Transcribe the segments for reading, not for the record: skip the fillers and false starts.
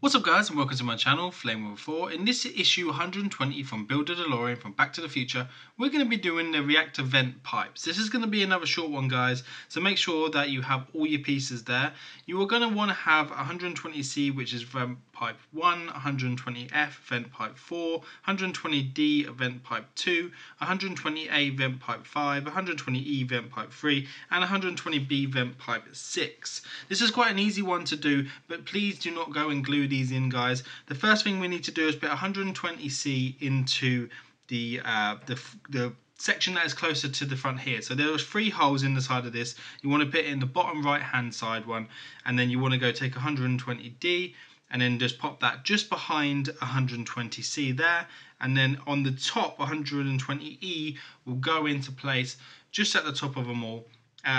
What's up guys and welcome to my channel, Flame World 4. In this issue 120 from Builder DeLorean from Back to the Future, we're going to be doing the reactor vent pipes. This is going to be another short one guys, so make sure that you have all your pieces there. You are going to want to have 120C, which is vent pipe 1, 120F, vent pipe 4, 120D, vent pipe 2, 120A, vent pipe 5, 120E, vent pipe 3, and 120B, vent pipe 6. This is quite an easy one to do, but please do not go and glue these in guys. The first thing we need to do is put 120C into the section that is closer to the front here. So there was 3 holes in the side of this. You want to put it in the bottom right hand side one, and then you want to go take 120D and then just pop that just behind 120C there, and then on the top 120E will go into place just at the top of them all.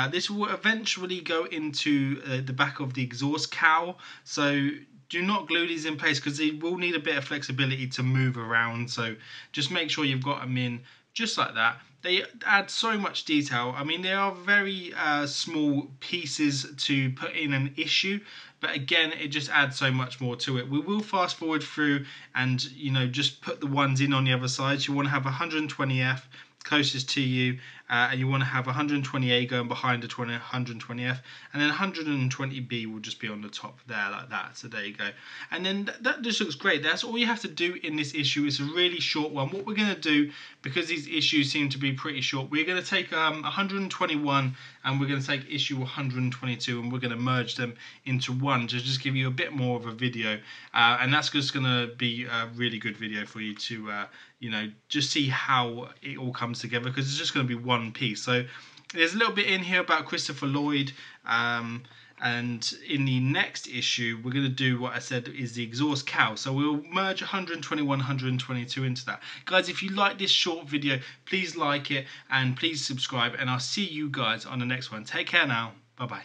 This will eventually go into the back of the exhaust cowl, so do not glue these in place because they will need a bit of flexibility to move around. So just make sure you've got them in just like that. They add so much detail. I mean, they are very small pieces to put in an issue, but again, it just adds so much more to it. We will fast forward through and, you know, just put the ones in on the other side. So you want to have 120F closest to you, and you want to have 120A going behind the 120F, and then 120B will just be on the top there like that. So there you go, and then that just looks great. That's all you have to do in this issue. It's a really short one. What we're going to do, because these issues seem to be pretty short, we're going to take 121 and we're going to take issue 122 and we're going to merge them into one to just give you a bit more of a video, and that's just going to be a really good video for you to you know, just see how it all comes together, because it's just going to be one piece. So there's a little bit in here about Christopher Lloyd, and in the next issue we're going to do what I said is the exhaust cowl. So we'll merge 121, 122 into that. Guys, if you like this short video, please like it and please subscribe, and I'll see you guys on the next one. Take care now. Bye bye.